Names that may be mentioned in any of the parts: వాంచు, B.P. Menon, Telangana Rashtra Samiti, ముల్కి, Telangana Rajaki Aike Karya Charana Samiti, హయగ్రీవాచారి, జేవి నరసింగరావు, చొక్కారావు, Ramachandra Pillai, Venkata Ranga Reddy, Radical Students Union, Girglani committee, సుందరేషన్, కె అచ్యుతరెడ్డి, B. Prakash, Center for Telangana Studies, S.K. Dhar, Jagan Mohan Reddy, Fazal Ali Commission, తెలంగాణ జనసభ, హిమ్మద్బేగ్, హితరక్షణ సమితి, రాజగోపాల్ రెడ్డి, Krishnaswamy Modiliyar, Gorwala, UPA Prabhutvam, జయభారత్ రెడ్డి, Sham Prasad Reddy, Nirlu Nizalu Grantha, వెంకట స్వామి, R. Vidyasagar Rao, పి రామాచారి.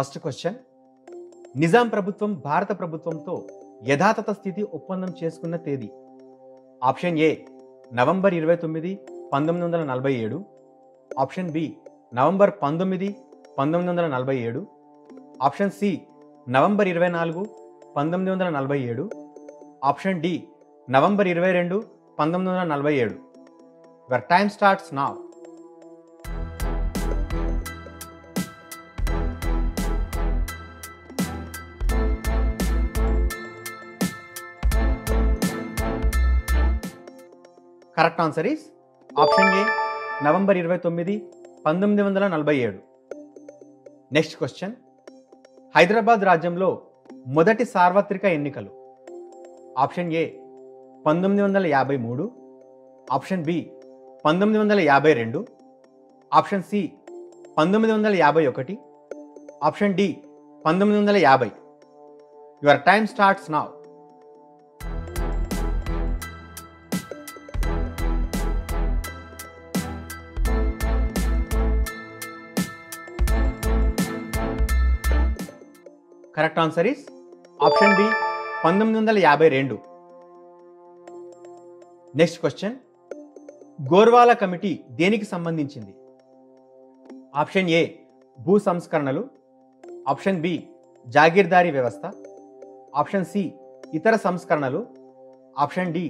First question, Nizam ప్రభుత్వం భారత ప్రభుత్వంతో యథాతథ స్థితి ఒప్పందం చేసుకున్న తేదీ. Option A November 29, 1947, option B November 19, 1947, option C November 24, 1947, option D November 22, 1947. Your time starts now. Correct answer is option A November 29, 1947. Next question, Hyderabad రాజ్యంలో మొదటి సార్వత్రిక ఎన్నికలు. Option A 1953, option B 1952, option C 1951, option D 1950. Your time starts now. Correct answer is option B 1952. Next question, Gorwala committee దేనికి సంబంధించింది? Option A భూ సంస్కరణలు, option B jagirdari వ్యవస్థ, option C ఇతర సంస్కరణలు, ఆప్షన్ డి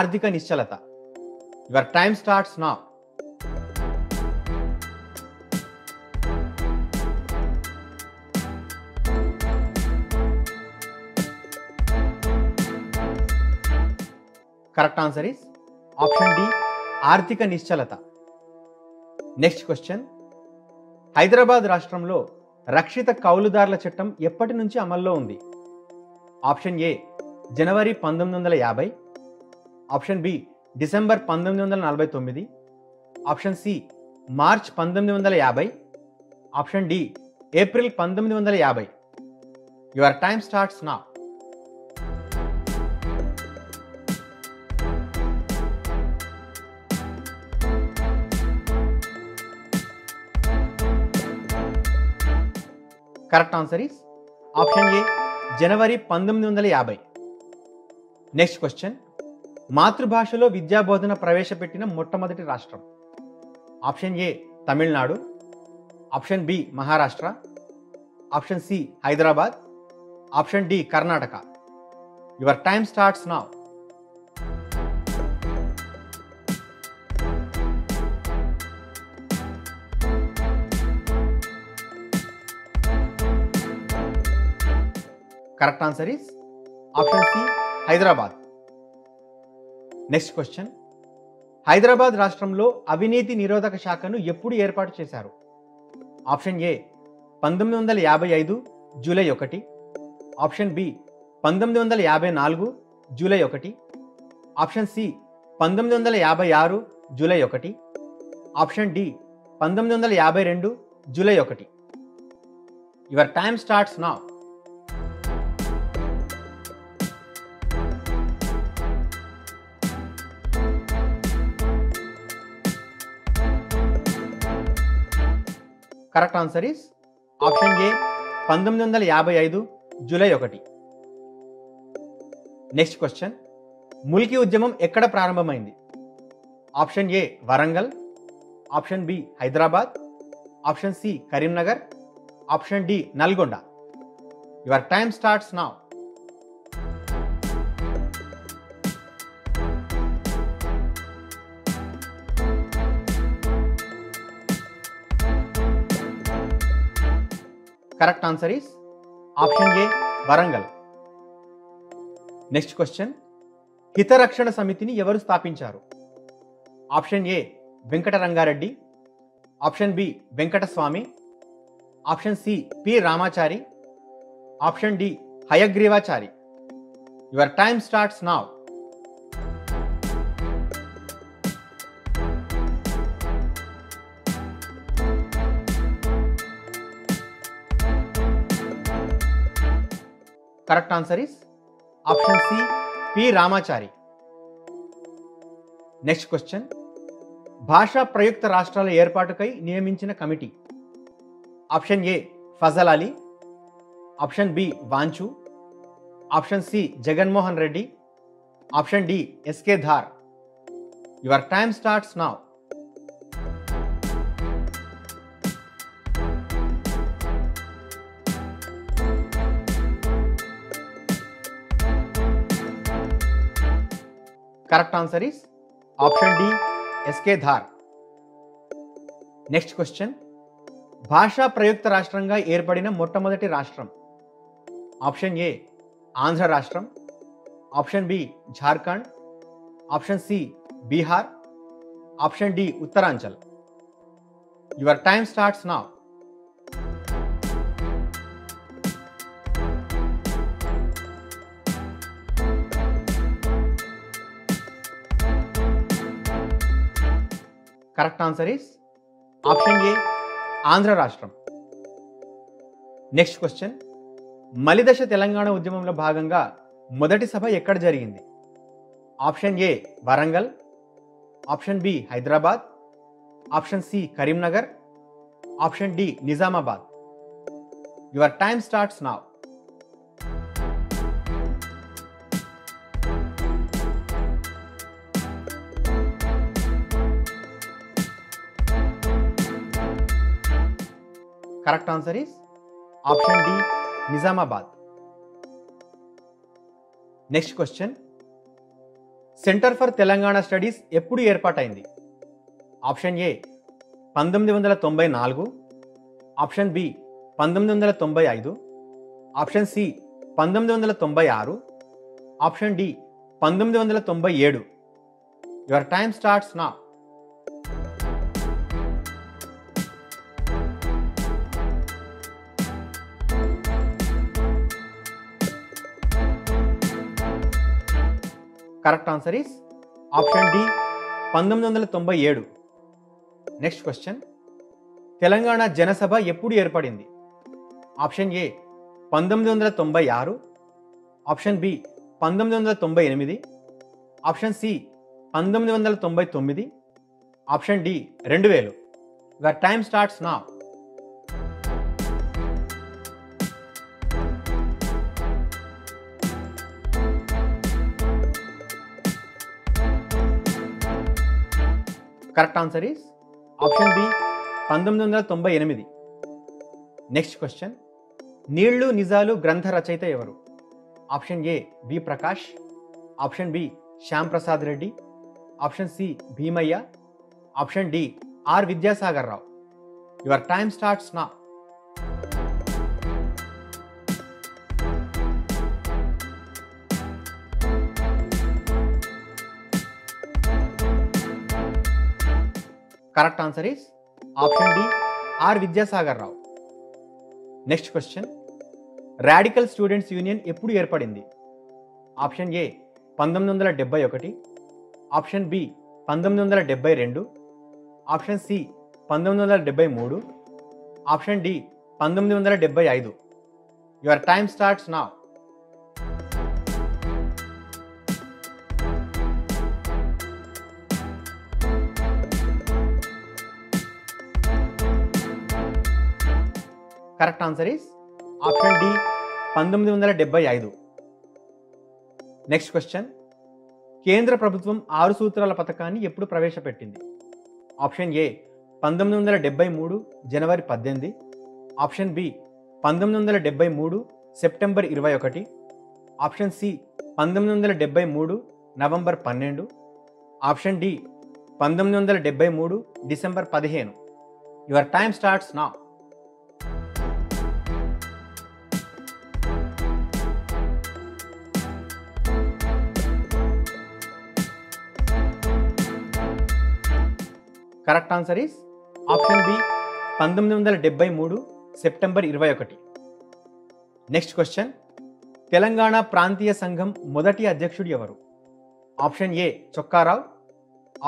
ఆర్థిక నిశ్చలత. Your time starts now. Correct answer is option D ఆర్థిక నిశ్చలత. నెక్స్ట్ క్వశ్చన్, హైదరాబాద్ రాష్ట్రంలో రక్షిత కౌలుదారుల చట్టం ఎప్పటి నుంచి అమల్లో ఉంది? ఆప్షన్ ఏ జనవరి 1950, option B December 1949, option C March 1950, option D April 1950. Your time starts now. Correct answer is option A జనవరి 1950. నెక్స్ట్ క్వశ్చన్, మాతృభాషలో విద్యాబోధన ప్రవేశపెట్టిన మొట్టమొదటి రాష్ట్రం. Option A Tamil Nadu, option B Maharashtra, option C Hyderabad, option D Karnataka. Your time starts now. Correct answer is option C Hyderabad. Next question, Hyderabad రాష్ట్రంలో అవినీతి నిరోధక శాఖను ఎప్పుడు ఏర్పాటు చేశారు? Option A 1955 July 1, option B 1954 July 1, option C 1956 July 1, option D 1952 July 1. Your time starts now. Correct answer is option A 1955 July 1. Next question, ముల్కి ఉద్యమం ఎక్కడ ప్రారంభమైంది? Option A Warangal, option B Hyderabad, option C Karimnagar, option D Nalgonda. Your time starts now. Correct answer is option A Warangal. Next question, హితరక్షణ సమితిని ఎవరు స్థాపించారు? Option A Venkata Ranga Reddy, option B వెంకట స్వామి, option C పి రామాచారి, option D హయగ్రీవాచారి. Your time starts now. Correct answer is option C పి రామాచారి. Next question, భాషా ప్రయుక్త రాష్ట్రాల ఏర్పాటుకై నియమించిన committee. Option A Fazal Ali, Option B. Vanchu. Option C. Jagan Mohan Reddy. Option D. S.K. Dhar. Your time starts now. Correct answer is option D, S.K. Dhar. Next question. భాషా ప్రయుక్త రాష్ట్రంగా ఏర్పడిన మొట్టమొదటి రాష్ట్రం. ఆప్షన్ ఏ ఆంధ్ర రాష్ట్రం, option B Jharkhand, option C Bihar, option D Uttaranchal. Your time starts now. Correct answer is option A Andhra రాష్ట్రం. Next question. మలిదశ తెలంగాణ ఉద్యమంలో భాగంగా మొదటి సభ ఎక్కడ జరిగింది? Option A Warangal, option B Hyderabad, option C Karimnagar, option D Nizamabad. Your time starts now. Correct answer is option D, Nizamabad. Next question. Center for Telangana Studies ఎప్పుడు ఏర్పాటైంది? Option A 1994, Option B 1995, Option C 1996, Option D 1997. Your time starts now. Correct answer is Option D, 1997. Next question. తెలంగాణ జనసభ ఎప్పుడు ఏర్పడింది? Option A 1996, option B 1998, option C 1999, option D 2000. Your time starts now. Correct answer is option B, 1998. Next question. Nirlu Nizalu Grantha Rachayita evaru? Option A, B. Prakash, option B. Sham Prasad Reddy, option C. Bhimaya, option D. R. Vidyasagar Rao. Your time starts now. Correct answer is option D, R. Vidyasagar Rao. Next question. Radical Students Union ఎప్పుడు ఏర్పడింది? Option A 1971, option B 1972, option C 1973, option D 1975. Your time starts now. Correct answer is option D, 1975. Next question. కేంద్ర ప్రభుత్వం 6 సూత్రాల పథకాన్ని ఎప్పుడు ప్రవేశపెట్టింది? Option A 1973 జనవరి 18, option B 1973 September 21, option C 1973 November 12, option D 1973 December 15. Your time starts now. Correct answer is option B 1973 September 21. Next question. Telangana ప్రాంతీయ సంఘం మొదటి అధ్యక్షుడు ఎవరు? Option A చొక్కారావు,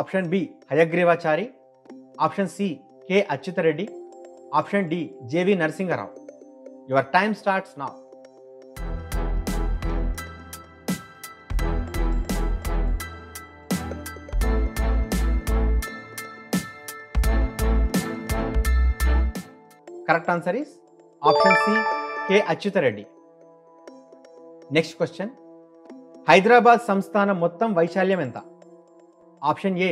option B హయగ్రీవాచారి, option C కె అచ్యుతరెడ్డి, option D జేవి నరసింగరావు. Your time starts now. Correct answer is option C, K Achyutareddy. Next question. Hyderabad Samsthana Mottam Vaishalyam Enta? Option A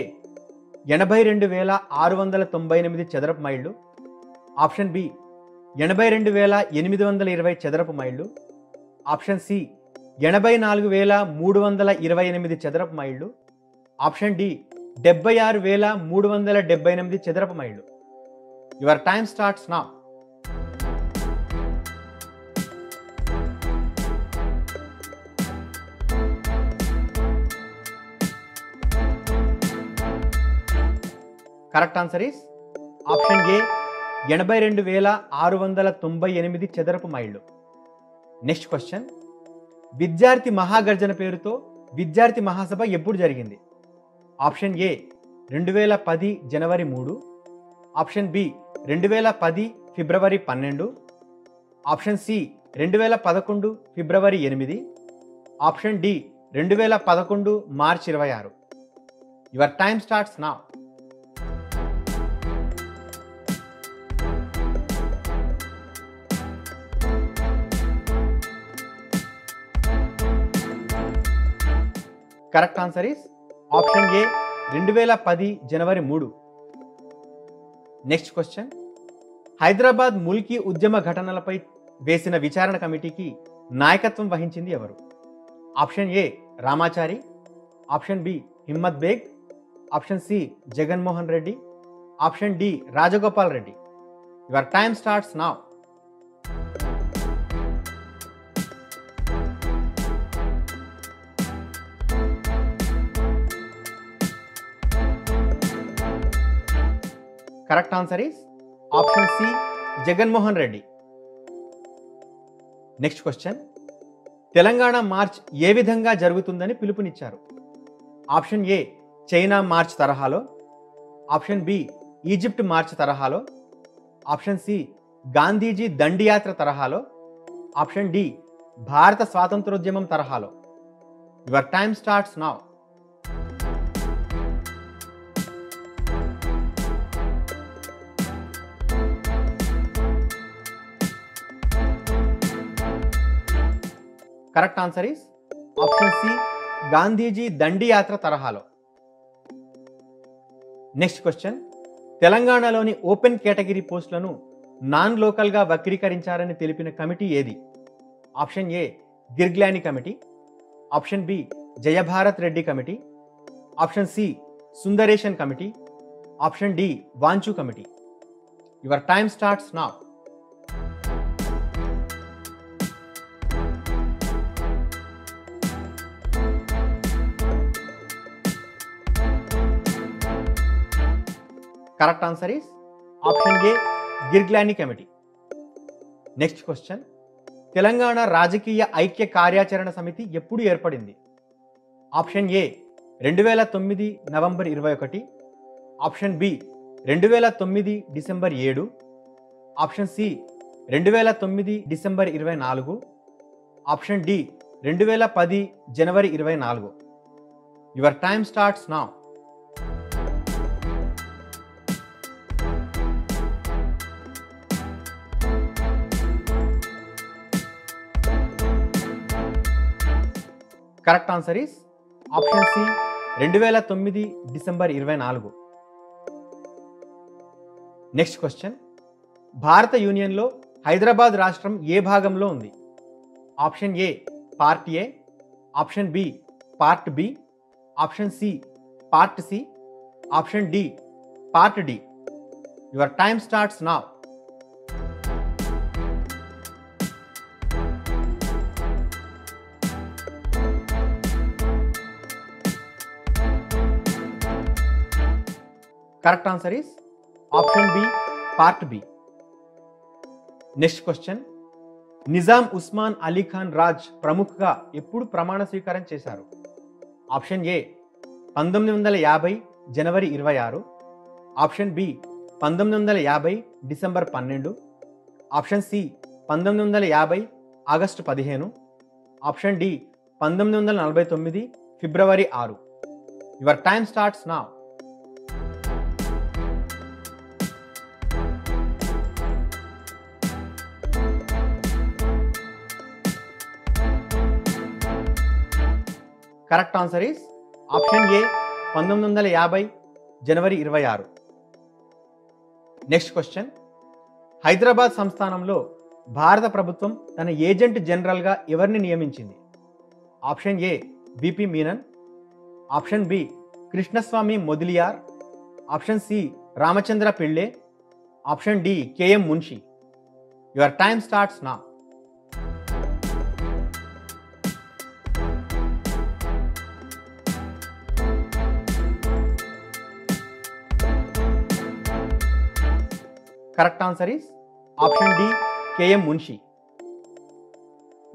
82698 చదరపు మైళ్ళు. Option B 82820 చదరపు మైళ్ళు. Option C 84328 చదరపు మైళ్ళు. Option D 76378 చదరపు మైళ్ళు. Your time starts now. Correct answer is option A 82698 చదరపు మైళ్ళు. Next question. విద్యార్థి మహాగర్జన పేరుతో విద్యార్థి మహాసభ ఎప్పుడు జరిగింది? ఆప్షన్ A 2010 జనవరి 3. ఆప్షన్ B 2010 ఫిబ్రవరి 12. ఆప్షన్ C 2011 ఫిబ్రవరి 8. ఆప్షన్ D 2011 మార్చి 26. Your time starts now. Correct answer is option A 2010 జనవరి 3. Next question. హైదరాబాద్ ముల్కీ ఉద్యమ ఘటనలపై వేసిన విచారణ కమిటీకి నాయకత్వం వహించింది ఎవరు? Option A Ramachari. Option B హిమ్మద్బేగ్. Option C Jagan Mohan Reddy. Option D రాజగోపాల్ రెడ్డి. Your time starts now. Correct answer is option C Jagan Mohan Reddy. Next question. Telangana march ఏ విధంగా జరుగుతుందని పిలుపునిచ్చారు? ఆప్షన్ A చైనా మార్చ్ తరహాలో. ఆప్షన్ B ఈజిప్ట్ మార్చ్ తరహాలో. Option C Gandhiji దండియాత్ర తరహాలో. Option D భారత స్వాతంత్రోద్యమం తరహాలో. Your time starts now. Correct answer is option C Gandhiji దండియాత్ర తరహాలో. Next question. తెలంగాణలోని ఓపెన్ కేటగిరీ పోస్టులను నాన్ లోకల్గా వక్రీకరించారని తెలిపిన కమిటీ ఏది? Option A Girglani committee. Option B జయభారత్ రెడ్డి committee. Option C సుందరేషన్ committee. Option D వాంచు committee. Your time starts now. Correct answer is option A Girglani committee. Next question. Telangana Rajaki Aike Karya Charana Samiti eppudu erpadindi? Option A 2009 November 21. Option B 2009 December 7. Option C 2009 December 24. Option D 2010 జనవరి 24. Your time starts now. Correct answer is option C 2009 December 24. Next question. భారత యూనియన్లో హైదరాబాద్ రాష్ట్రం ఏ భాగంలో ఉంది? Option A part A. Option B part B. Option C part C. Option D part D. Your time starts now. Correct answer is option B part B. Next question. Nizam Osman Ali Khan రాజ్ ప్రముఖగా ఎప్పుడు ప్రమాణ స్వీకారం చేశారు? ఆప్షన్ A 1950 జనవరి 26. Option B 1950 December 12. Option C 1950 August 15. Option D 1949 ఫిబ్రవరి 6. Your time starts now. Correct answer is option A, 1950 January 26. Next question. Hyderabad Samsthanamlo Bharata Prabhutvam tana Agent General ga evarni niyaminchindi? Option A, B.P. Menon. Option B, Krishnaswamy Modiliyar. Option C, Ramachandra Pillai. Option D, KM Munshi. Your time starts now. Correct answer is option D, KM Munshi.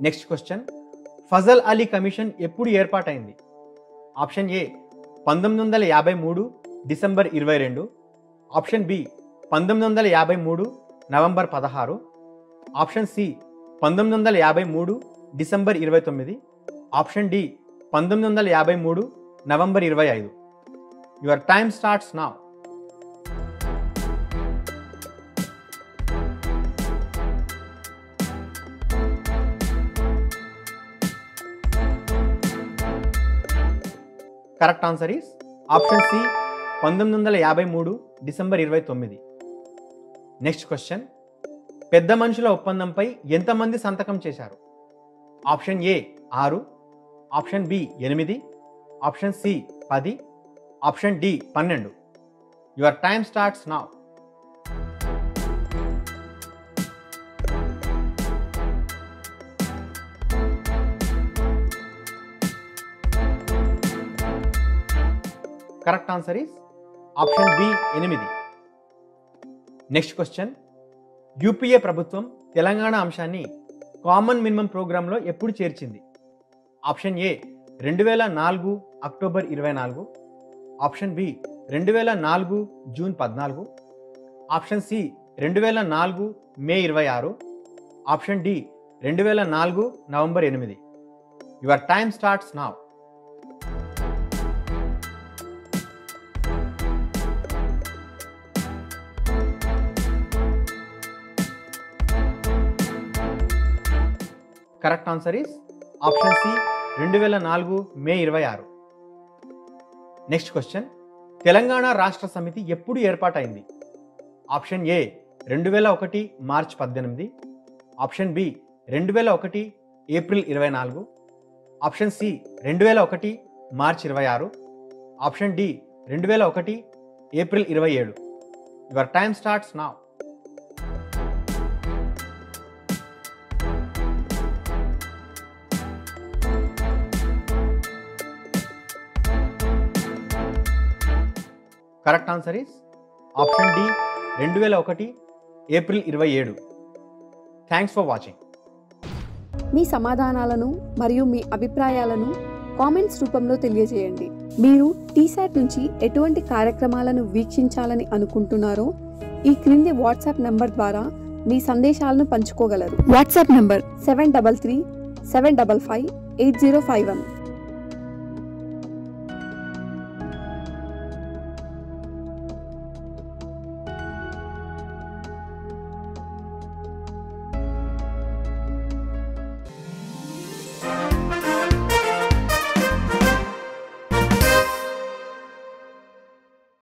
Next question. Fazal Ali Commission eppudu erpatayindi? Option A, 1953 December 22. Option B, 1953 November 16. Option C, 1953 December 29. Option D, 1953 November 25. Your time starts now. Correct answer is option C, 1953 December 29. Next question. Pedda Manshula Oppandanpai enta mandi santakam chesaru? Option A, 6. Option B, 8. Option C, 10. Option D, 12. Your time starts now. Correct answer is option B, 8. Next question. UPA Prabhutvam Telangana Amshani Common Minimum Program lo eppudu cherchindi? Option A, 2004 October 24. Option B, 2004 June 14. Option C, 2004 May 26. Option D, 2004 November 8. Your time starts now. Correct answer is option C, 2004 May 26. Next question. Telangana Rashtra Samiti eppudu erpatayindi? Option A, 2001 March 18. Option B, 2001 April 24. Option C, 2001 March 26. Option D, 2001 April 27. Your time starts now. Correct answer is option D, 2001 April 27. Thanks for watching. మీ సమాధానాలను మరియు మీ అభిప్రాయాలను comments రూపంలో తెలియజేయండి. మీరు టీసాట్ నుంచి ఎటువంటి కార్యక్రమాలను వీక్షించాలని అనుకుంటున్నారో ఈ క్రింది వాట్సాప్ నంబర్ ద్వారా మీ సందేశాలను పంచుకోగలరు. WhatsApp number 733 755 8051.